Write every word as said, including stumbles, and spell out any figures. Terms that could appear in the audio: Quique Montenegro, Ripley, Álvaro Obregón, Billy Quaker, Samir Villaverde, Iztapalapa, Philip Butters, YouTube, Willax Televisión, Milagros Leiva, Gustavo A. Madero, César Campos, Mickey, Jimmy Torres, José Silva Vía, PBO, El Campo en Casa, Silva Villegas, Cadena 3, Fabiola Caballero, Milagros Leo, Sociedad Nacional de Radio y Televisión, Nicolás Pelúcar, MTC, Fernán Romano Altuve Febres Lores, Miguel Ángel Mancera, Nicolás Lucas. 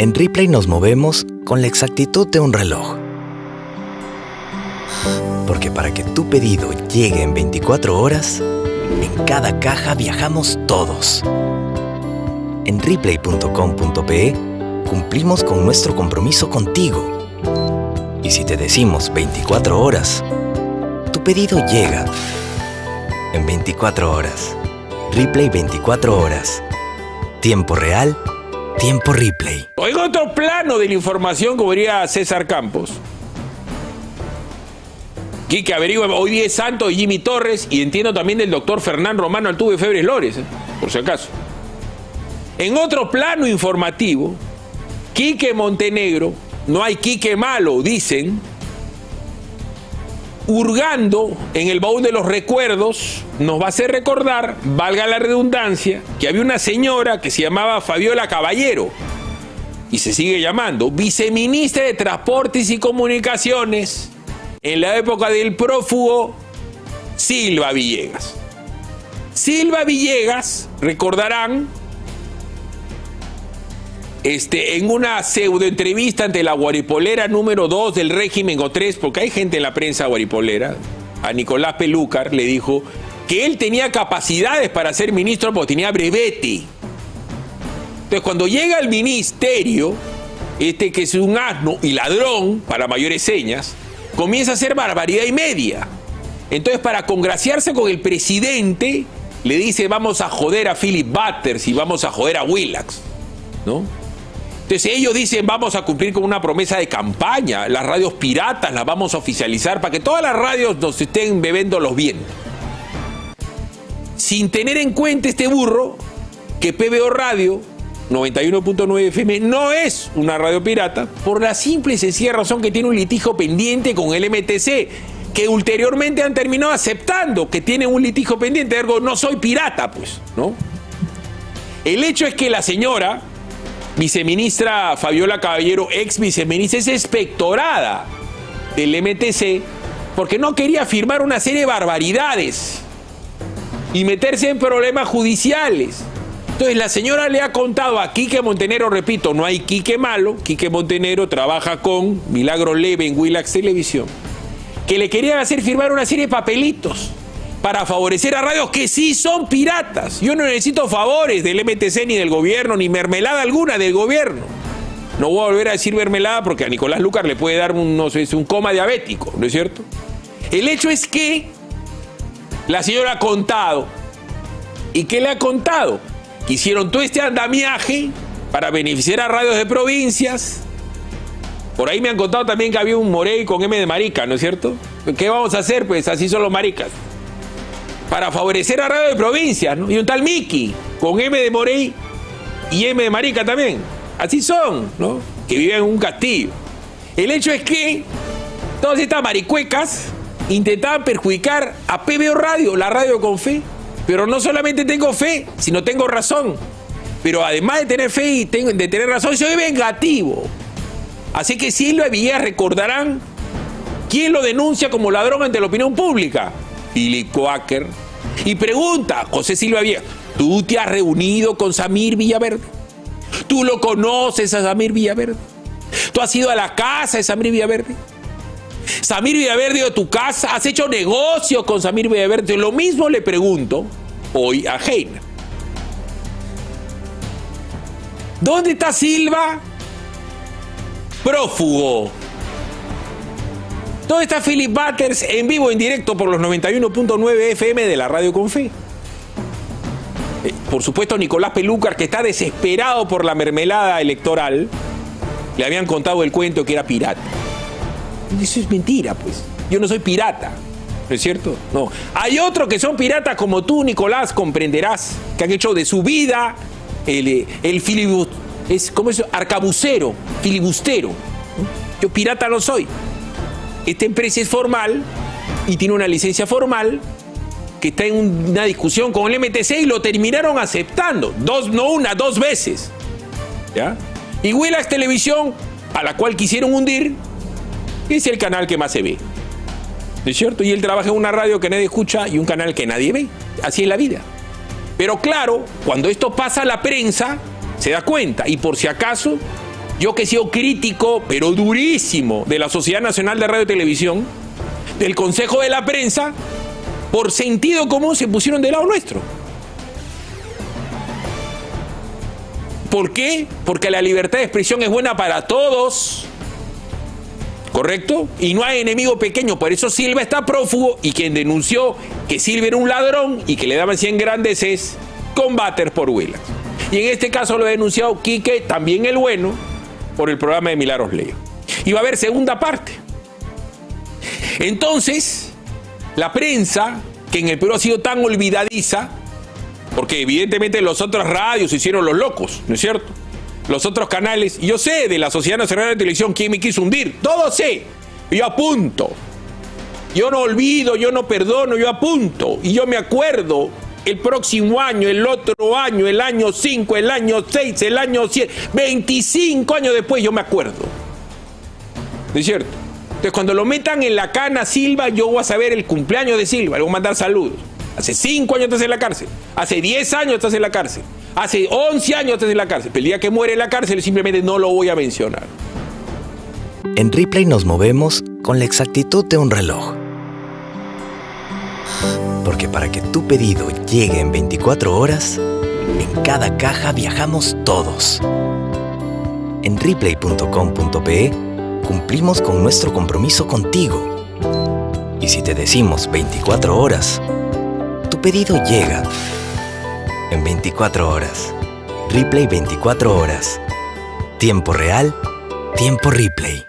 En Ripley nos movemos con la exactitud de un reloj. Porque para que tu pedido llegue en veinticuatro horas, en cada caja viajamos todos. En Ripley punto com punto pe cumplimos con nuestro compromiso contigo. Y si te decimos veinticuatro horas, tu pedido llega en veinticuatro horas. Ripley veinticuatro horas. Tiempo real, tiempo Ripley. Oiga, otro plano de la información, como diría César Campos. Quique, averigua, hoy día es santo de Jimmy Torres y entiendo también del doctor Fernán Romano Altuve Febres Lores, eh, por si acaso. En otro plano informativo, Quique Montenegro, no hay Quique malo, dicen, hurgando en el baúl de los recuerdos, nos va a hacer recordar, valga la redundancia, que había una señora que se llamaba Fabiola Caballero, y se sigue llamando, viceministra de Transportes y Comunicaciones, en la época del prófugo Silva Villegas. Silva Villegas, recordarán, este, en una pseudoentrevista ante la guaripolera número dos del régimen o tres, porque hay gente en la prensa guaripolera, a Nicolás Pelúcar le dijo que él tenía capacidades para ser ministro porque tenía brevete. Entonces, cuando llega al ministerio, este que es un asno y ladrón, para mayores señas, comienza a hacer barbaridad y media. Entonces, para congraciarse con el presidente, le dice, vamos a joder a Philip Butters y vamos a joder a Willax, ¿no? Entonces ellos dicen, vamos a cumplir con una promesa de campaña, las radios piratas las vamos a oficializar para que todas las radios nos estén bebiendo los vientos. Sin tener en cuenta este burro, que P B O Radio noventa y uno punto nueve F M no es una radio pirata, por la simple y sencilla razón que tiene un litigio pendiente con el M T C, que ulteriormente han terminado aceptando que tienen un litigio pendiente, ergo no soy pirata, pues, ¿no? El hecho es que la señora viceministra Fabiola Caballero, ex viceministra, es expectorada del M T C porque no quería firmar una serie de barbaridades y meterse en problemas judiciales. Entonces la señora le ha contado a Quique Montenegro, repito, no hay Quique malo, Quique Montenegro trabaja con Milagros Leiva en Willax Televisión, que le querían hacer firmar una serie de papelitos para favorecer a radios que sí son piratas. Yo no necesito favores del M T C ni del gobierno, ni mermelada alguna del gobierno. No voy a volver a decir mermelada porque a Nicolás Lucas le puede dar un, no sé, un coma diabético, ¿no es cierto? El hecho es que la señora ha contado, ¿y qué le ha contado? Que hicieron todo este andamiaje para beneficiar a radios de provincias. Por ahí me han contado también que había un Morey con M de marica, ¿no es cierto? ¿Qué vamos a hacer? Pues así son los maricas. Para favorecer a radio de provincia, ¿no? Y un tal Mickey, con M de Morey y M de marica también. Así son, ¿no? Que viven en un castillo. El hecho es que todas estas maricuecas intentaban perjudicar a P B O Radio, la radio con fe. Pero no solamente tengo fe, sino tengo razón. Pero además de tener fe y tengo, de tener razón, soy vengativo. Así que Silva Villegas, recordarán, ¿quién lo denuncia como ladrón ante la opinión pública? Billy Quaker. Y pregunta, José Silva Vía, ¿tú te has reunido con Samir Villaverde? ¿Tú lo conoces a Samir Villaverde? ¿Tú has ido a la casa de Samir Villaverde? ¿Samir Villaverde de tu casa? ¿Has hecho negocio con Samir Villaverde? Lo mismo le pregunto hoy a Heina. ¿Dónde está Silva? Prófugo. Todo está Philip Butters en vivo, en directo por los noventa y uno punto nueve F M de la Radio Confé. Eh, por supuesto, Nicolás Pelúcar, que está desesperado por la mermelada electoral, le habían contado el cuento que era pirata. Eso es mentira, pues. Yo no soy pirata, ¿no es cierto? No. Hay otros que son piratas como tú, Nicolás, comprenderás, que han hecho de su vida el, el filibust... es, ¿cómo es? Arcabucero, filibustero. Yo pirata no soy. Esta empresa es formal y tiene una licencia formal que está en una discusión con el M T C y lo terminaron aceptando. Dos, no una, dos veces. ¿Ya? Y Willax Televisión, a la cual quisieron hundir, es el canal que más se ve. ¿No es cierto? Y él trabaja en una radio que nadie escucha y un canal que nadie ve. Así es la vida. Pero claro, cuando esto pasa a la prensa, se da cuenta. Y por si acaso, Yo que he sido crítico, pero durísimo, de la Sociedad Nacional de Radio y Televisión, del Consejo de la Prensa, por sentido común se pusieron del lado nuestro. ¿Por qué? Porque la libertad de expresión es buena para todos, ¿correcto? Y no hay enemigo pequeño, por eso Silva está prófugo, y quien denunció que Silva era un ladrón y que le daban cien grandes es Combater por Willax. Y en este caso lo ha denunciado Quique, también el bueno, por el programa de Milagros Leo. Y va a haber segunda parte. Entonces, la prensa, que en el Perú ha sido tan olvidadiza, porque evidentemente los otros radios se hicieron los locos, ¿no es cierto? Los otros canales, yo sé de la Sociedad Nacional de Televisión quién me quiso hundir, todo sé, yo apunto. Yo no olvido, yo no perdono, yo apunto. Y yo me acuerdo el próximo año, el otro año, el año cinco, el año seis, el año siete, veinticinco años después yo me acuerdo. ¿No es cierto? Entonces cuando lo metan en la cana Silva, yo voy a saber el cumpleaños de Silva, le voy a mandar saludos. Hace cinco años estás en la cárcel, hace diez años estás en la cárcel, hace once años estás en la cárcel, pero el día que muere en la cárcel simplemente no lo voy a mencionar. En Ripley nos movemos con la exactitud de un reloj. Porque para que tu pedido llegue en veinticuatro horas, en cada caja viajamos todos. En Ripley punto com punto pe cumplimos con nuestro compromiso contigo. Y si te decimos veinticuatro horas, tu pedido llega en veinticuatro horas. Ripley veinticuatro horas. Tiempo real, tiempo Ripley.